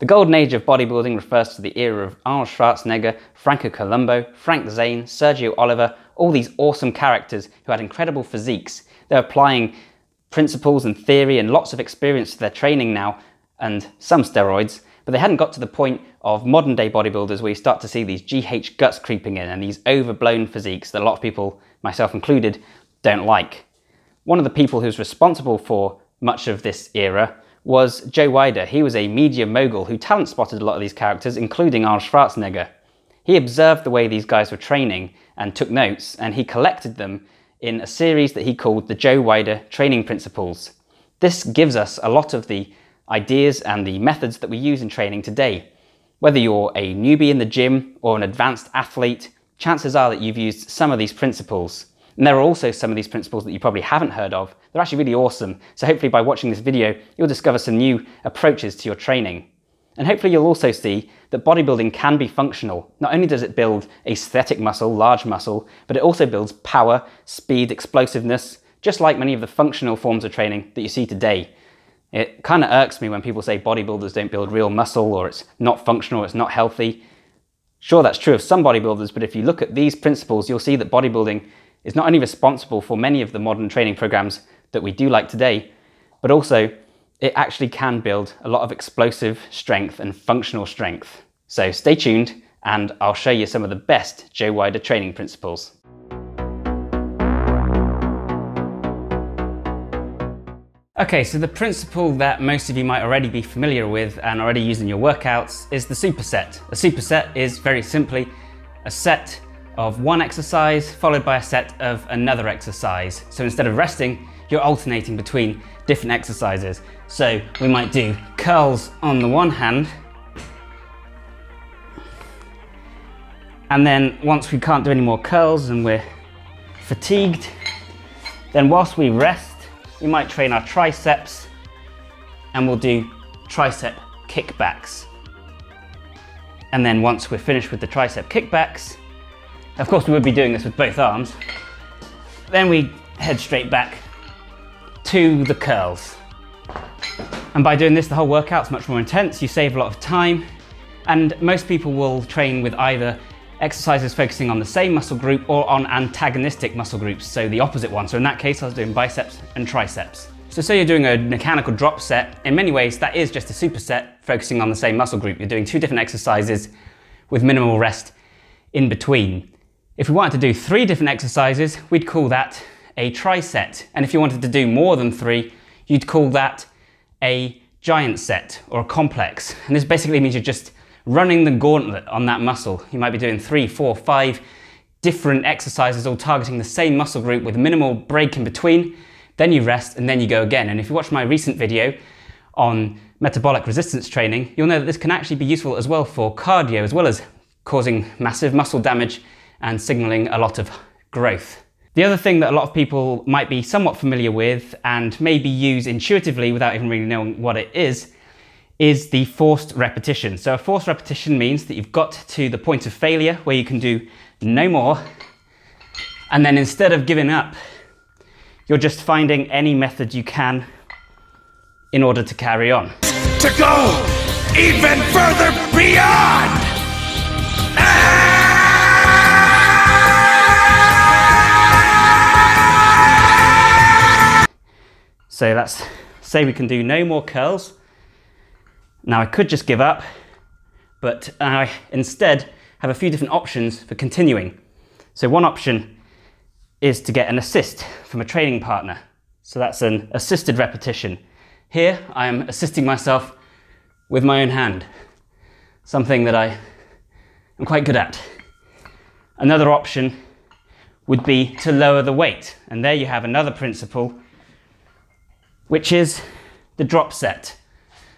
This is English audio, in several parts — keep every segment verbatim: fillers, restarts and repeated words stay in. The golden age of bodybuilding refers to the era of Arnold Schwarzenegger, Franco Columbu, Frank Zane, Sergio Oliver, all these awesome characters who had incredible physiques. They're applying principles and theory and lots of experience to their training now, and some steroids, but they hadn't got to the point of modern day bodybuilders where you start to see these G H guts creeping in and these overblown physiques that a lot of people, myself included, don't like. One of the people who's responsible for much of this era was Joe Weider. He was a media mogul who talent spotted a lot of these characters, including Arnold Schwarzenegger. He observed the way these guys were training and took notes, and he collected them in a series that he called the Joe Weider Training Principles. This gives us a lot of the ideas and the methods that we use in training today. Whether you're a newbie in the gym or an advanced athlete, chances are that you've used some of these principles. And there are also some of these principles that you probably haven't heard of. They're actually really awesome. So hopefully by watching this video, you'll discover some new approaches to your training. And hopefully you'll also see that bodybuilding can be functional. Not only does it build aesthetic muscle, large muscle, but it also builds power, speed, explosiveness, just like many of the functional forms of training that you see today. It kind of irks me when people say bodybuilders don't build real muscle, or it's not functional, or it's not healthy. Sure, that's true of some bodybuilders, but if you look at these principles, you'll see that bodybuilding is not only responsible for many of the modern training programs that we do like today, but also it actually can build a lot of explosive strength and functional strength. So stay tuned and I'll show you some of the best Joe Weider training principles. Okay, so the principle that most of you might already be familiar with and already use in your workouts is the superset. A superset is very simply a set of one exercise followed by a set of another exercise. So instead of resting, you're alternating between different exercises. So we might do curls on the one hand, and then once we can't do any more curls and we're fatigued, then whilst we rest, we might train our triceps, and we'll do tricep kickbacks. And then once we're finished with the tricep kickbacks, of course we would be doing this with both arms, then we head straight back to the curls. And by doing this, the whole workout's much more intense, you save a lot of time, and most people will train with either exercises focusing on the same muscle group or on antagonistic muscle groups, so the opposite one. So in that case, I was doing biceps and triceps. So say you're doing a mechanical drop set, in many ways that is just a superset focusing on the same muscle group. You're doing two different exercises with minimal rest in between. If we wanted to do three different exercises, we'd call that a triset. And if you wanted to do more than three, you'd call that a giant set or a complex. And this basically means you're just running the gauntlet on that muscle. You might be doing three, four, five different exercises all targeting the same muscle group with minimal break in between, then you rest and then you go again. And if you watch my recent video on metabolic resistance training, you'll know that this can actually be useful as well for cardio, as well as causing massive muscle damage and signaling a lot of growth. The other thing that a lot of people might be somewhat familiar with and maybe use intuitively without even really knowing what it is, is the forced repetition. So a forced repetition means that you've got to the point of failure where you can do no more, and then instead of giving up, you're just finding any method you can in order to carry on. To go even further beyond! Ah! So that's, say we can do no more curls. Now I could just give up, but I instead have a few different options for continuing. So one option is to get an assist from a training partner. So that's an assisted repetition. Here I am assisting myself with my own hand, something that I am quite good at. Another option would be to lower the weight. And there you have another principle, which is the drop set.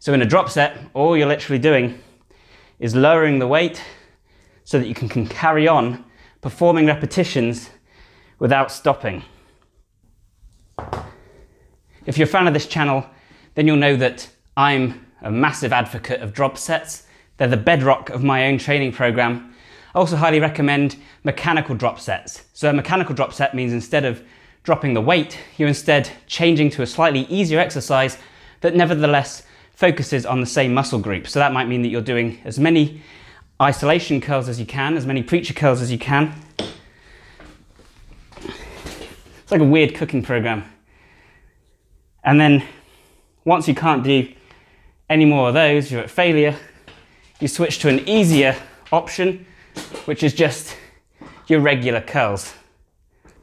So in a drop set, all you're literally doing is lowering the weight so that you can, can carry on performing repetitions without stopping. If you're a fan of this channel, then you'll know that I'm a massive advocate of drop sets. They're the bedrock of my own training program. I also highly recommend mechanical drop sets. So a mechanical drop set means instead of dropping the weight, you're instead changing to a slightly easier exercise that nevertheless focuses on the same muscle group. So that might mean that you're doing as many isolation curls as you can, as many preacher curls as you can. It's like a weird cooking program. And then once you can't do any more of those, you're at failure, you switch to an easier option, which is just your regular curls.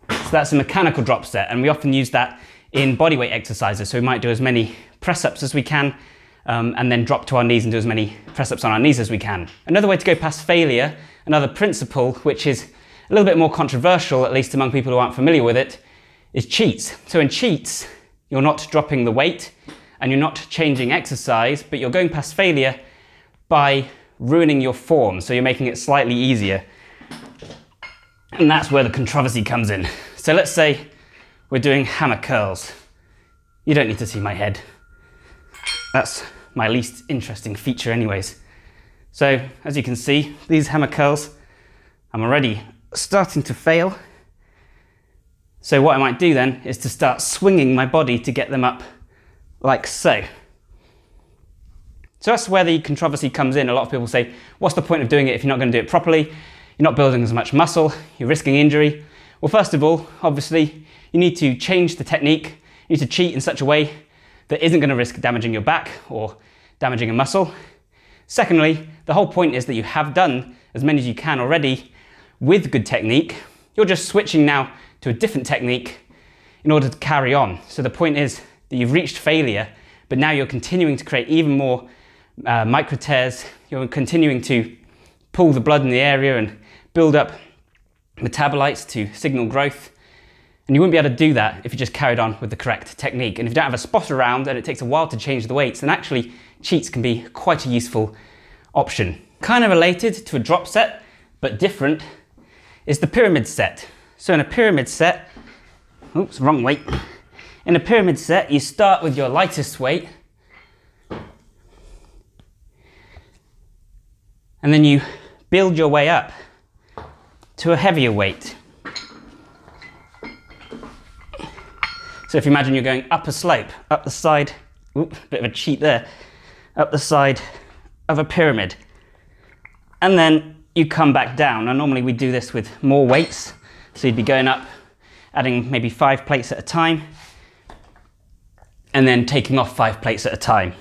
So that's a mechanical drop set, and we often use that in bodyweight exercises. So we might do as many press-ups as we can, um, and then drop to our knees and do as many press-ups on our knees as we can. Another way to go past failure, another principle which is a little bit more controversial, at least among people who aren't familiar with it, is cheats. So in cheats, you're not dropping the weight and you're not changing exercise, but you're going past failure by ruining your form. So you're making it slightly easier. And that's where the controversy comes in. So let's say we're doing hammer curls. You don't need to see my head. That's my least interesting feature anyways. So as you can see, these hammer curls, I'm already starting to fail. So what I might do then is to start swinging my body to get them up like so. So that's where the controversy comes in. A lot of people say, what's the point of doing it if you're not going to do it properly? You're not building as much muscle, you're risking injury. Well, first of all, obviously, you need to change the technique. You need to cheat in such a way that isn't going to risk damaging your back or damaging a muscle. Secondly, the whole point is that you have done as many as you can already with good technique. You're just switching now to a different technique in order to carry on. So the point is that you've reached failure, but now you're continuing to create even more uh, micro tears. You're continuing to pull the blood in the area and build up metabolites to signal growth. And you wouldn't be able to do that if you just carried on with the correct technique. And if you don't have a spot around and it takes a while to change the weights, then actually cheats can be quite a useful option. Kind of related to a drop set, but different, is the pyramid set. So in a pyramid set, oops, wrong weight. In a pyramid set, you start with your lightest weight, and then you build your way up to a heavier weight. So if you imagine you're going up a slope, up the side, oops, bit of a cheat there, up the side of a pyramid, and then you come back down. Now normally we do this with more weights, so you'd be going up, adding maybe five plates at a time, and then taking off five plates at a time.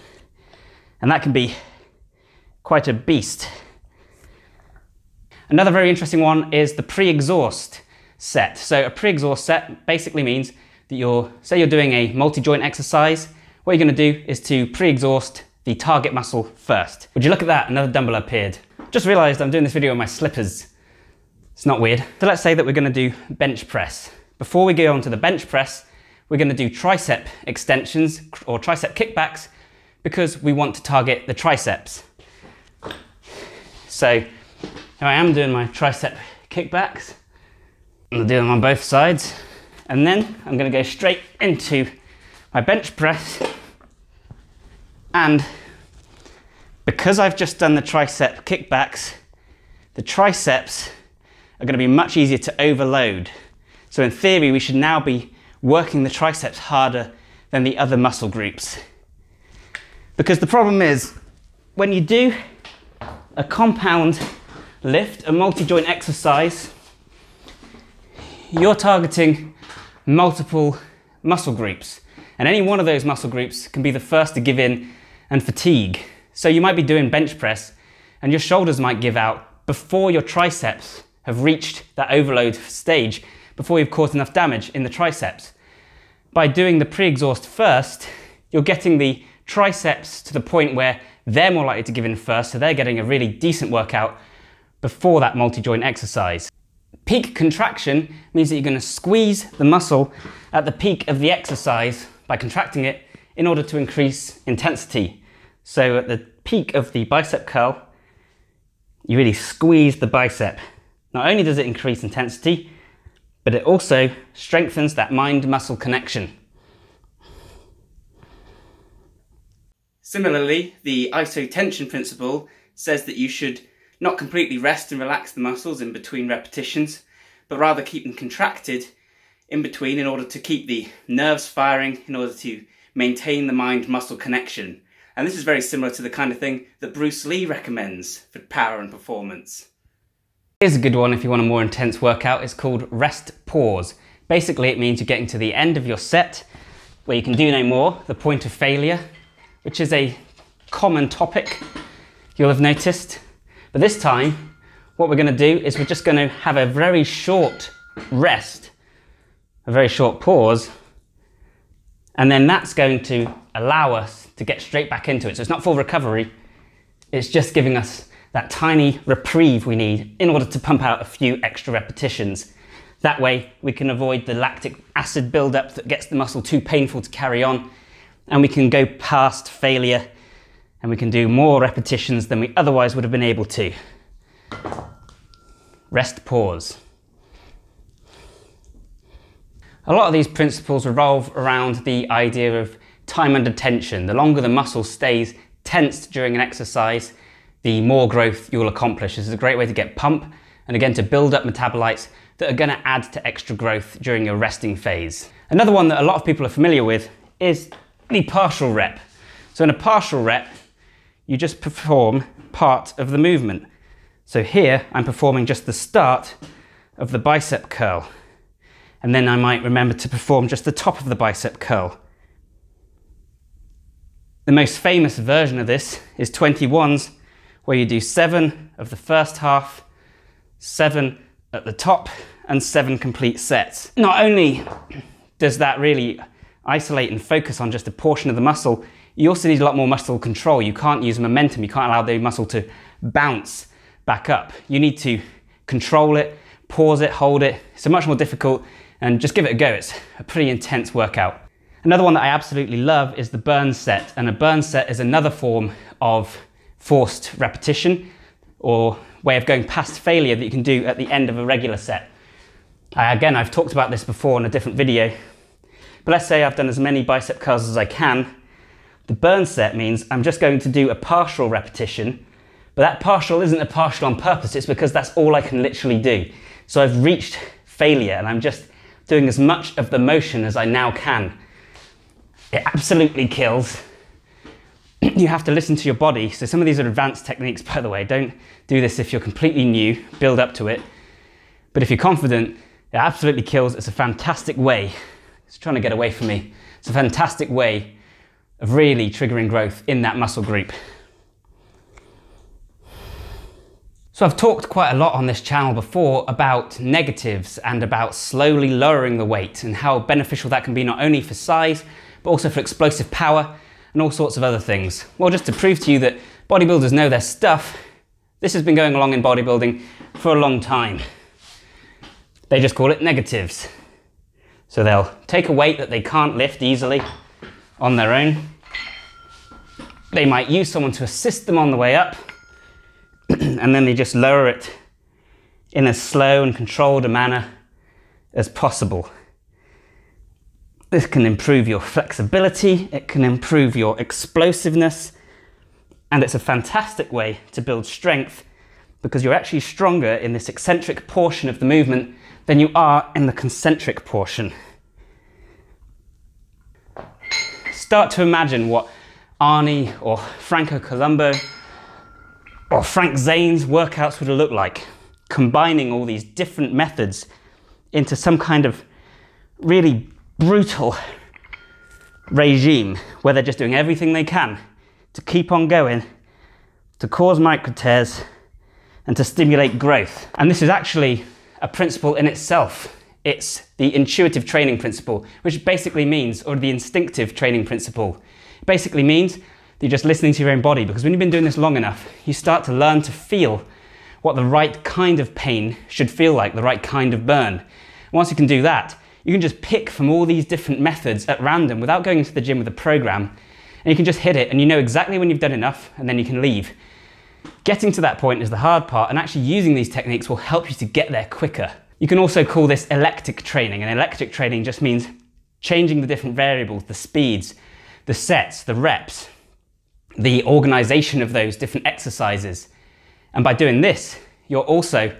And that can be quite a beast. Another very interesting one is the pre-exhaust set. So a pre-exhaust set basically means that you're, say you're doing a multi-joint exercise, what you're gonna do is to pre-exhaust the target muscle first. Would you look at that, another dumbbell appeared. Just realized I'm doing this video in my slippers. It's not weird. So let's say that we're gonna do bench press. Before we go on to the bench press, we're gonna do tricep extensions or tricep kickbacks because we want to target the triceps. So here I am doing my tricep kickbacks. I'm gonna do them on both sides. And then I'm gonna go straight into my bench press. And because I've just done the tricep kickbacks, the triceps are gonna be much easier to overload. So in theory, we should now be working the triceps harder than the other muscle groups. Because the problem is, when you do a compound lift, a multi-joint exercise, you're targeting multiple muscle groups. And any one of those muscle groups can be the first to give in and fatigue. So you might be doing bench press and your shoulders might give out before your triceps have reached that overload stage, before you've caused enough damage in the triceps. By doing the pre-exhaust first, you're getting the triceps to the point where they're more likely to give in first, so they're getting a really decent workout before that multi-joint exercise. Peak contraction means that you're going to squeeze the muscle at the peak of the exercise by contracting it in order to increase intensity. So at the peak of the bicep curl, you really squeeze the bicep. Not only does it increase intensity, but it also strengthens that mind-muscle connection. Similarly, the isotension principle says that you should not completely rest and relax the muscles in between repetitions, but rather keep them contracted in between in order to keep the nerves firing, in order to maintain the mind-muscle connection. And this is very similar to the kind of thing that Bruce Lee recommends for power and performance. Here's a good one if you want a more intense workout. It's called rest pause. Basically it means you're getting to the end of your set where you can do no more, the point of failure, which is a common topic you'll have noticed. But this time, what we're going to do is we're just going to have a very short rest, a very short pause, and then that's going to allow us to get straight back into it. So it's not full recovery, it's just giving us that tiny reprieve we need in order to pump out a few extra repetitions. That way we can avoid the lactic acid buildup that gets the muscle too painful to carry on, and we can go past failure and we can do more repetitions than we otherwise would have been able to. Rest pause. A lot of these principles revolve around the idea of time under tension. The longer the muscle stays tensed during an exercise, the more growth you'll accomplish. This is a great way to get pump and again to build up metabolites that are going to add to extra growth during your resting phase. Another one that a lot of people are familiar with is the partial rep. So in a partial rep, you just perform part of the movement. So here I'm performing just the start of the bicep curl. And then I might remember to perform just the top of the bicep curl. The most famous version of this is twenty-ones, where you do seven of the first half, seven at the top, and seven complete sets. Not only does that really isolate and focus on just a portion of the muscle, you also need a lot more muscle control. You can't use momentum, you can't allow the muscle to bounce back up. You need to control it, pause it, hold it. It's much more difficult. And just give it a go, it's a pretty intense workout. Another one that I absolutely love is the burn set, and a burn set is another form of forced repetition or way of going past failure that you can do at the end of a regular set. I, again, I've talked about this before in a different video, but let's say I've done as many bicep curls as I can. The burn set means I'm just going to do a partial repetition, but that partial isn't a partial on purpose, it's because that's all I can literally do. So I've reached failure and I'm just doing as much of the motion as I now can. It absolutely kills. You have to listen to your body. So some of these are advanced techniques, by the way. Don't do this if you're completely new, build up to it. But if you're confident, it absolutely kills. It's a fantastic way. It's trying to get away from me. It's a fantastic way of really triggering growth in that muscle group. So I've talked quite a lot on this channel before about negatives and about slowly lowering the weight and how beneficial that can be not only for size, but also for explosive power and all sorts of other things. Well, just to prove to you that bodybuilders know their stuff, this has been going along in bodybuilding for a long time. They just call it negatives. So they'll take a weight that they can't lift easily on their own. They might use someone to assist them on the way up, and then they just lower it in as slow and controlled a manner as possible. This can improve your flexibility, it can improve your explosiveness, and it's a fantastic way to build strength because you're actually stronger in this eccentric portion of the movement than you are in the concentric portion. Start to imagine what Arnie or Franco Columbu or Frank Zane's workouts would have looked like, combining all these different methods into some kind of really brutal regime where they're just doing everything they can to keep on going, to cause micro tears and to stimulate growth. And this is actually a principle in itself. It's the intuitive training principle, which basically means, or the instinctive training principle, it basically means you're just listening to your own body, because when you've been doing this long enough, you start to learn to feel what the right kind of pain should feel like, the right kind of burn. And once you can do that, you can just pick from all these different methods at random without going into the gym with a program, and you can just hit it and you know exactly when you've done enough, and then you can leave. Getting to that point is the hard part, and actually using these techniques will help you to get there quicker. You can also call this electric training, and electric training just means changing the different variables, the speeds, the sets, the reps, the organization of those different exercises. And by doing this, you're also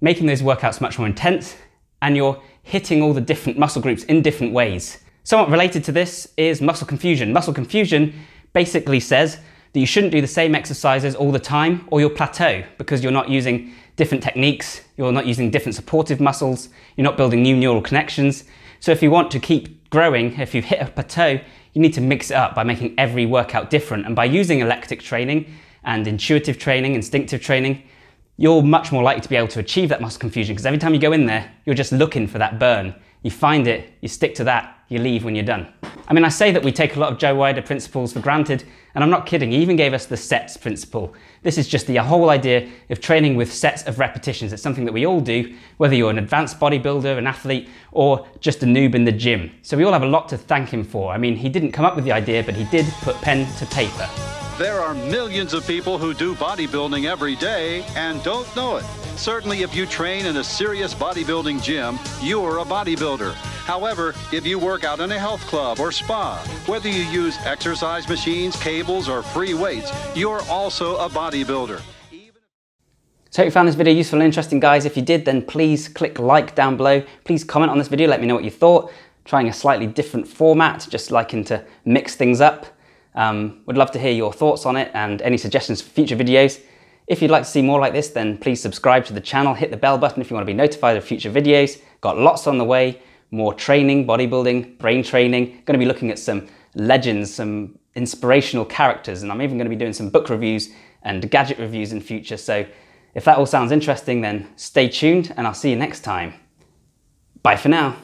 making those workouts much more intense, and you're hitting all the different muscle groups in different ways. Somewhat related to this is muscle confusion. Muscle confusion basically says that you shouldn't do the same exercises all the time, or you'll plateau because you're not using different techniques, you're not using different supportive muscles, you're not building new neural connections. So if you want to keep growing, if you've hit a plateau, you need to mix it up by making every workout different. And by using eclectic training and intuitive training, instinctive training, you're much more likely to be able to achieve that muscle confusion, because every time you go in there, you're just looking for that burn. You find it, you stick to that, you leave when you're done. I mean, I say that we take a lot of Joe Weider principles for granted, and I'm not kidding. He even gave us the sets principle. This is just the whole idea of training with sets of repetitions. It's something that we all do, whether you're an advanced bodybuilder, an athlete, or just a noob in the gym. So we all have a lot to thank him for. I mean, he didn't come up with the idea, but he did put pen to paper. There are millions of people who do bodybuilding every day and don't know it. Certainly, if you train in a serious bodybuilding gym, you're a bodybuilder. However, if you work out in a health club or spa, whether you use exercise machines, cables, or free weights, you're also a bodybuilder. So hope you found this video useful and interesting, guys. If you did, then please click like down below. Please comment on this video, let me know what you thought. Trying a slightly different format, just liking to mix things up. Um, would love to hear your thoughts on it and any suggestions for future videos. If you'd like to see more like this, then please subscribe to the channel, hit the bell button if you want to be notified of future videos. Got lots on the way, more training, bodybuilding, brain training. Going to be looking at some legends, some inspirational characters, and I'm even going to be doing some book reviews and gadget reviews in future. So if that all sounds interesting, then stay tuned and I'll see you next time. Bye for now.